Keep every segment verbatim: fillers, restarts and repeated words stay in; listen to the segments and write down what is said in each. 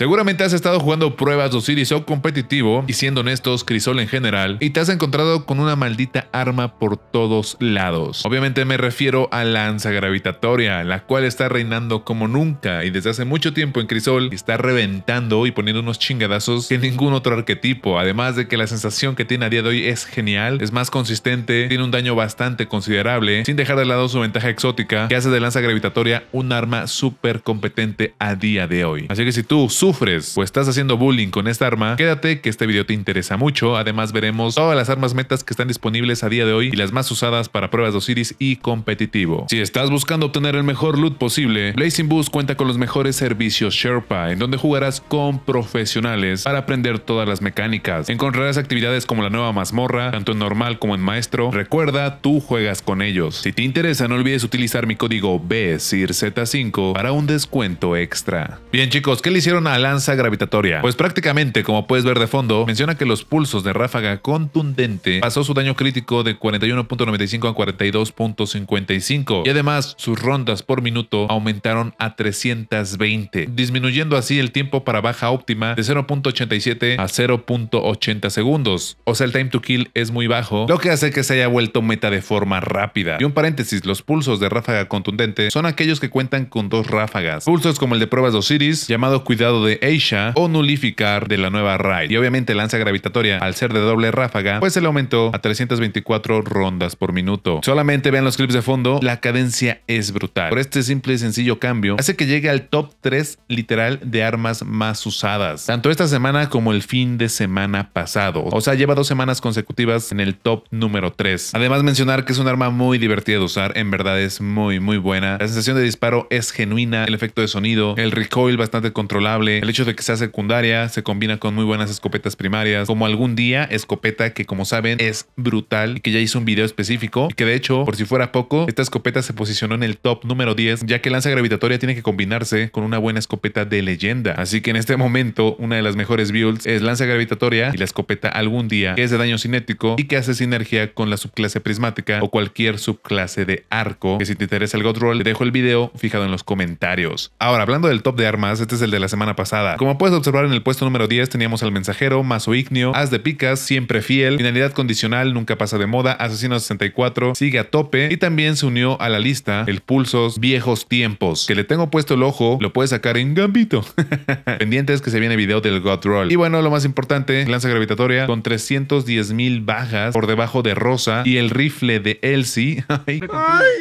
Seguramente has estado jugando pruebas de Osiris o competitivo, y siendo honestos, Crisol en general, y te has encontrado con una maldita arma por todos lados. Obviamente me refiero a Lanza Gravitatoria, la cual está reinando como nunca y desde hace mucho tiempo en Crisol, y está reventando y poniendo unos chingadazos que ningún otro arquetipo, además de que la sensación que tiene a día de hoy es genial, es más consistente, tiene un daño bastante considerable, sin dejar de lado su ventaja exótica, que hace de Lanza Gravitatoria un arma súper competente a día de hoy. Así que si tú sufres o estás haciendo bullying con esta arma, quédate que este video te interesa mucho. Además veremos todas las armas metas que están disponibles a día de hoy y las más usadas para pruebas de Osiris y competitivo. Si estás buscando obtener el mejor loot posible, Blazing Boost cuenta con los mejores servicios Sherpa, en donde jugarás con profesionales para aprender todas las mecánicas. Encontrarás actividades como la nueva mazmorra, tanto en normal como en maestro. Recuerda, tú juegas con ellos. Si te interesa, no olvides utilizar mi código B S I R Z cinco para un descuento extra. Bien chicos, ¿qué le hicieron a Lanza Gravitatoria? Pues prácticamente, como puedes ver de fondo, menciona que los pulsos de ráfaga contundente pasó su daño crítico de cuarenta y uno punto noventa y cinco a cuarenta y dos punto cincuenta y cinco, y además sus rondas por minuto aumentaron a trescientas veinte, disminuyendo así el tiempo para baja óptima de cero punto ochenta y siete a cero punto ochenta segundos. O sea, el time to kill es muy bajo, lo que hace que se haya vuelto meta de forma rápida. Y un paréntesis, los pulsos de ráfaga contundente son aquellos que cuentan con dos ráfagas, pulsos como el de pruebas de Osiris, llamado Cuidado de Asha, o Nullificar de la nueva raid. Y obviamente Lanza Gravitatoria, al ser de doble ráfaga, pues se le aumentó a trescientas veinticuatro rondas por minuto. Solamente vean los clips de fondo, la cadencia es brutal. Por este simple y sencillo cambio, hace que llegue al top tres literal de armas más usadas, tanto esta semana como el fin de semana pasado. O sea, lleva dos semanas consecutivas en el top número tres. Además mencionar que es un arma muy divertida de usar, en verdad es muy muy buena. La sensación de disparo es genuina, el efecto de sonido, el recoil bastante controlable, el hecho de que sea secundaria, se combina con muy buenas escopetas primarias, como Algún Día, escopeta que como saben es brutal y que ya hice un video específico, y que de hecho, por si fuera poco, esta escopeta se posicionó en el top número diez, ya que Lanza Gravitatoria tiene que combinarse con una buena escopeta de leyenda. Así que en este momento, una de las mejores builds es Lanza Gravitatoria y la escopeta Algún Día, que es de daño cinético y que hace sinergia con la subclase prismática o cualquier subclase de arco, que si te interesa el God Roll, te dejo el video fijado en los comentarios. Ahora, hablando del top de armas, este es el de la semana pasada. Como puedes observar, en el puesto número diez teníamos al Mensajero, Mazo Ignio, As de Picas, Siempre Fiel, Finalidad Condicional, Nunca Pasa de Moda, Asesino sesenta y cuatro, Sigue a Tope, y también se unió a la lista el Pulsos Viejos Tiempos, que le tengo puesto el ojo, lo puedes sacar en Gambito. Pendientes que se viene video del God Roll. Y bueno, lo más importante, Lanza Gravitatoria con trescientas diez mil bajas por debajo de Rosa y el Rifle de Elsie.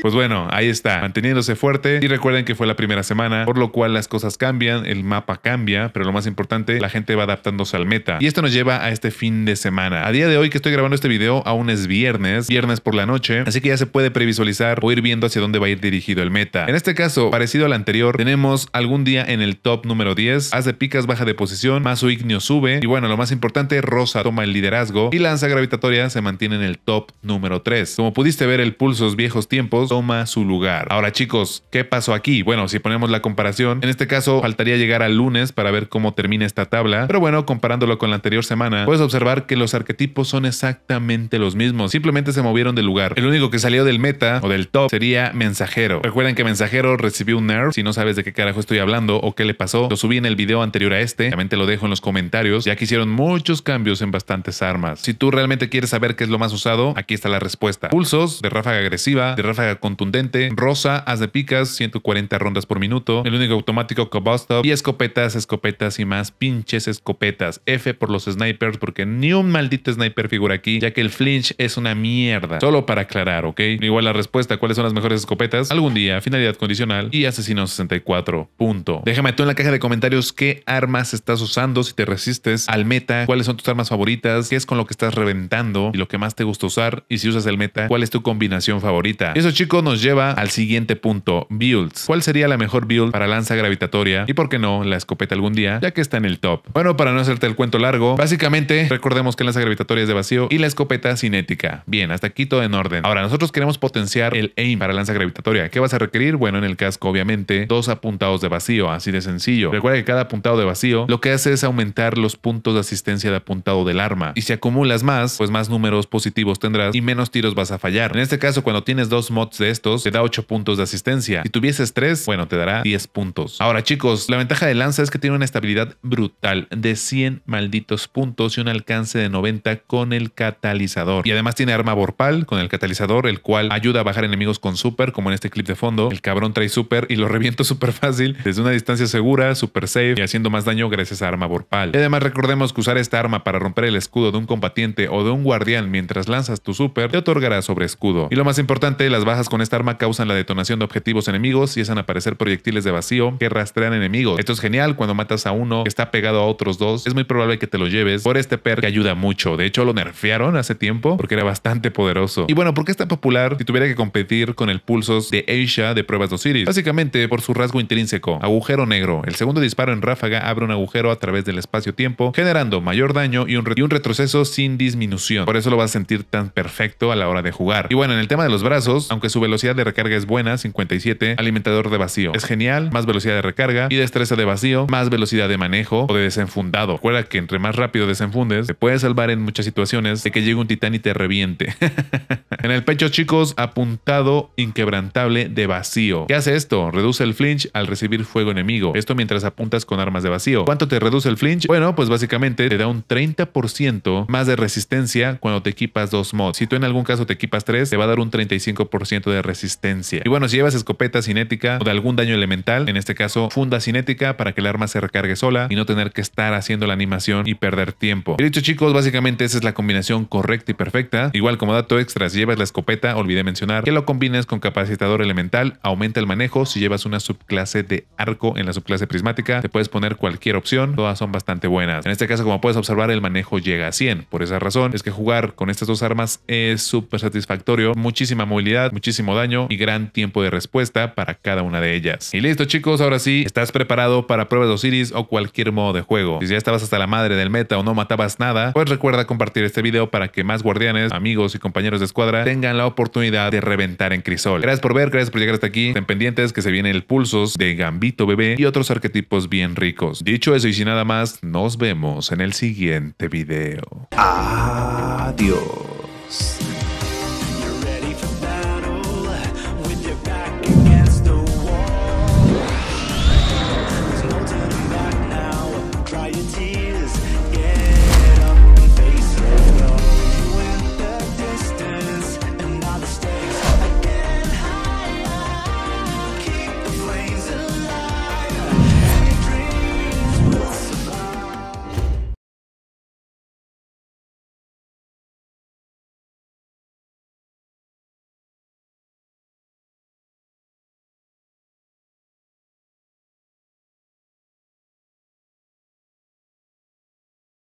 Pues bueno, ahí está, manteniéndose fuerte, y recuerden que fue la primera semana, por lo cual las cosas cambian, el mapa cambia, pero lo más importante, la gente va adaptándose al meta. Y esto nos lleva a este fin de semana. A día de hoy que estoy grabando este video, aún es viernes, viernes por la noche, así que ya se puede previsualizar o ir viendo hacia dónde va a ir dirigido el meta. En este caso, parecido al anterior, tenemos Algún Día en el top número diez, As de Picas baja de posición, Mazo Ignio sube, y bueno, lo más importante, Rosa toma el liderazgo y Lanza Gravitatoria se mantiene en el top número tres. Como pudiste ver, el Pulsos Viejos Tiempos toma su lugar. Ahora chicos, ¿qué pasó aquí? Bueno, si ponemos la comparación, en este caso faltaría llegar al lunes para ver cómo termina esta tabla, pero bueno, comparándolo con la anterior semana, puedes observar que los arquetipos son exactamente los mismos, simplemente se movieron de lugar. El único que salió del meta o del top sería Mensajero. Recuerden que Mensajero recibió un nerf, si no sabes de qué carajo estoy hablando o qué le pasó, lo subí en el video anterior a este, también te lo dejo en los comentarios, ya que hicieron muchos cambios en bastantes armas. Si tú realmente quieres saber qué es lo más usado, aquí está la respuesta. Pulsos de ráfaga agresiva, de ráfaga contundente, Rosa, As de Picas, ciento cuarenta rondas por minuto, el único automático Cobustop, y escopetas, escopetas y más pinches escopetas. F por los snipers, porque ni un maldito sniper figura aquí, ya que el flinch es una mierda. Solo para aclarar, ¿ok? Igual la respuesta, ¿cuáles son las mejores escopetas? Algún Día, Finalidad Condicional y Asesino sesenta y cuatro. Punto. Déjame tú en la caja de comentarios qué armas estás usando, si te resistes al meta, cuáles son tus armas favoritas, qué es con lo que estás reventando y lo que más te gusta usar, y si usas el meta, cuál es tu combinación favorita. Eso chicos nos lleva al siguiente punto, builds. ¿Cuál sería la mejor build para Lanza Gravitatoria y por qué no la escopeta Algún Día, ya que está en el top? Bueno, para no hacerte el cuento largo, básicamente recordemos que Lanza Gravitatoria es de vacío y la escopeta cinética. Bien, hasta aquí todo en orden. Ahora nosotros queremos potenciar el aim para Lanza Gravitatoria. ¿Qué vas a requerir? Bueno, en el casco obviamente dos apuntados de vacío, así de sencillo. Recuerda que cada apuntado de vacío lo que hace es aumentar los puntos de asistencia de apuntado del arma, y si acumulas más, pues más números positivos tendrás y menos tiros vas a fallar. En este caso, cuando tienes dos mods de estos, te da ocho puntos de asistencia. Si tuvieses tres, bueno, te dará diez puntos. Ahora chicos, la ventaja de Lanza es es que tiene una estabilidad brutal de cien malditos puntos y un alcance de noventa con el catalizador. Y además tiene arma vorpal con el catalizador, el cual ayuda a bajar enemigos con super, como en este clip de fondo. El cabrón trae super y lo reviento súper fácil, desde una distancia segura, super safe y haciendo más daño gracias a arma vorpal. Y además recordemos que usar esta arma para romper el escudo de un combatiente o de un guardián mientras lanzas tu super te otorgará sobre escudo. Y lo más importante, las bajas con esta arma causan la detonación de objetivos enemigos y hacen aparecer proyectiles de vacío que rastrean enemigos. Esto es genial cuando matas a uno que está pegado a otros dos. Es muy probable que te lo lleves por este perk que ayuda mucho. De hecho, lo nerfearon hace tiempo porque era bastante poderoso. Y bueno, ¿por qué es tan popular si tuviera que competir con el Pulsos de Asia de Pruebas de Osiris? Básicamente por su rasgo intrínseco, agujero negro. El segundo disparo en ráfaga abre un agujero a través del espacio-tiempo, generando mayor daño y un, re y un retroceso sin disminución. Por eso lo vas a sentir tan perfecto a la hora de jugar. Y bueno, en el tema de los brazos, aunque su velocidad de recarga es buena, cincuenta y siete, alimentador de vacío es genial, más velocidad de recarga y destreza de vacío, más velocidad de manejo o de desenfundado. Recuerda que entre más rápido desenfundes, te puedes salvar en muchas situaciones de que llegue un titán y te reviente. En el pecho, chicos, apuntado inquebrantable de vacío. ¿Qué hace esto? Reduce el flinch al recibir fuego enemigo. Esto mientras apuntas con armas de vacío. ¿Cuánto te reduce el flinch? Bueno, pues básicamente te da un treinta por ciento más de resistencia cuando te equipas dos mods. Si tú en algún caso te equipas tres, te va a dar un treinta y cinco por ciento de resistencia. Y bueno, si llevas escopeta cinética o de algún daño elemental, en este caso funda cinética, para que el arma se recargue sola y no tener que estar haciendo la animación y perder tiempo. Y dicho, chicos, básicamente esa es la combinación correcta y perfecta. Igual, como dato extra, si llevas la escopeta, olvidé mencionar que lo combines con capacitador elemental, aumenta el manejo. Si llevas una subclase de arco en la subclase prismática, te puedes poner cualquier opción, todas son bastante buenas. En este caso, como puedes observar, el manejo llega a cien. Por esa razón es que jugar con estas dos armas es súper satisfactorio, muchísima movilidad, muchísimo daño y gran tiempo de respuesta para cada una de ellas. Y listo, chicos, ahora sí, estás preparado para Pruebas de Osiris o cualquier modo de juego. Si ya estabas hasta la madre del meta o no matabas nada, pues recuerda compartir este video para que más guardianes, amigos y compañeros de escuadra tengan la oportunidad de reventar en Crisol. Gracias por ver, gracias por llegar hasta aquí. Estén pendientes que se viene el Pulsos de Gambito Bebé y otros arquetipos bien ricos. Dicho eso y sin nada más, nos vemos en el siguiente video. Adiós.